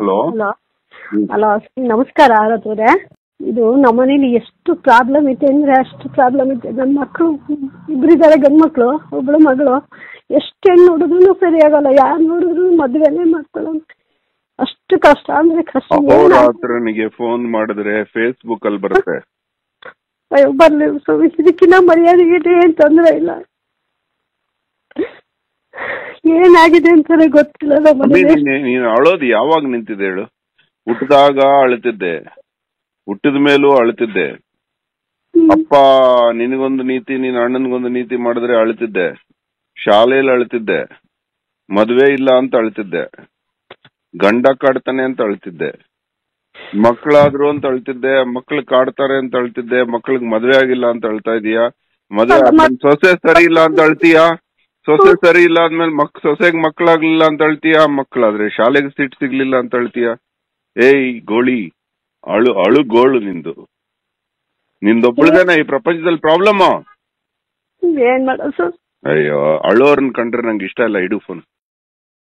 Hello hello ನಮಸ್ಕಾರ ಆರಾಧ್ರೆ. ಇದು ನಮ್ಮನೇಲಿ ಎಷ್ಟು ಪ್ರಾಬ್ಲಮ್ ಐತೆ ಅಂದರೆ ಅಷ್ಟು ಪ್ರಾಬ್ಲಮ್ ಐತೆ. ನನ್ನ ಮಕ್ಕಳು ಇಬ್ಬರಿದ್ದಾರೆ, ಗಂಡು ಮಕ್ಕಳು, ಒಬ್ಬಳು ಮಗಳು. ಎಷ್ಟು ಹೆಣ್ಣು ನೋಡಿದ್ರು ಸರಿಯಾಗಲ್ಲ, ಯಾರು ನೋಡಿದ್ರು ಮದುವೆನೇ ಮಾಡ್ಕೊಳ್ಳೋ ಅಷ್ಟು ಕಷ್ಟ ಅಂದ್ರೆ ಕಷ್ಟ. ನನಗೆ ಫೋನ್ ಮಾಡಿದ್ರೆ ಫೇಸ್ಬುಕ್ ಅಲ್ಲಿ ಬರುತ್ತೆ, ಅಯ್ಯೋ ಬರ್ಲಿ ಸ್ವಾಮಿ, ಇದಕ್ಕಿನ್ನ ಮರ್ಯಾದೆಗೆ ಏನು ತೊಂದರೆ ಇಲ್ಲ. ಏನಾಗಿದೆ ಅಂತಾನೆ ಗೊತ್ತಿಲ್ಲ. ನೀನು ಅಳೋದು ಯಾವಾಗ ನಿಂತಿದೆ ಹೇಳು? ಹುಟ್ಟಿದಾಗ ಅಳ್ತಿದ್ದೆ, ಹುಟ್ಟಿದ ಮೇಲೂ ಅಳ್ತಿದ್ದೆ. ಅಪ್ಪ ನಿನಗೊಂದು ನೀತಿ, ನಿನ್ನ ಅಣ್ಣನಿಗೊಂದು ನೀತಿ ಮಾಡಿದ್ರೆ ಅಳ್ತಿದ್ದೆ. ಶಾಲೆಯಲ್ಲಿ ಅಳ್ತಿದ್ದೆ, ಮದ್ವೆ ಇಲ್ಲ ಅಂತ ಅಳ್ತಿದ್ದೆ, ಗಂಡ ಕಾಡ್ತಾನೆ ಅಂತ ಅಳ್ತಿದ್ದೆ, ಮಕ್ಕಳಾದ್ರು ಅಂತ ಅಳ್ತಿದ್ದೆ, ಮಕ್ಳು ಕಾಡ್ತಾರೆ ಅಂತ ಅಳ್ತಿದ್ದೆ, ಮಕ್ಳಿಗೆ ಮದ್ವೆ ಆಗಿಲ್ಲ ಅಂತ ಅಳ್ತಾ ಇದೀಯಾ, ಮದ್ವೆ ಸೊಸೆ ಸರಿ ಇಲ್ಲ ಅಂತ ಅಳ್ತೀಯಾ, ಸೊಸೆ ಸರಿ ಇಲ್ಲ ಆದ್ಮೇಲೆ ಸೊಸೆಗೆ ಮಕ್ಕಳಾಗ್ಲಿಲ್ಲ ಅಂತ ಅಳ್ತೀಯಾ, ಮಕ್ಕಳಾದ್ರೆ ಶಾಲೆಗೆ ಸೀಟ್ ಸಿಗ್ಲಿಲ್ಲ ಅಂತ ಅಳ್ತೀಯಾ. ಏಯ್ ಗೋಳಿ, ಅಳು ಅಳು ಗೋಳು. ನಿಂದೊಬ್ಬಳದೇನ ಈ ಪ್ರಪಂಚದಲ್ಲಿ ಪ್ರಾಬ್ಲಮ್? ಅಯ್ಯೋ, ಅಳೋರ್ನ ಕಂಡ್ರೆ ನಂಗೆ ಇಷ್ಟ ಇಲ್ಲ. ಇಡು ಫೋನ್.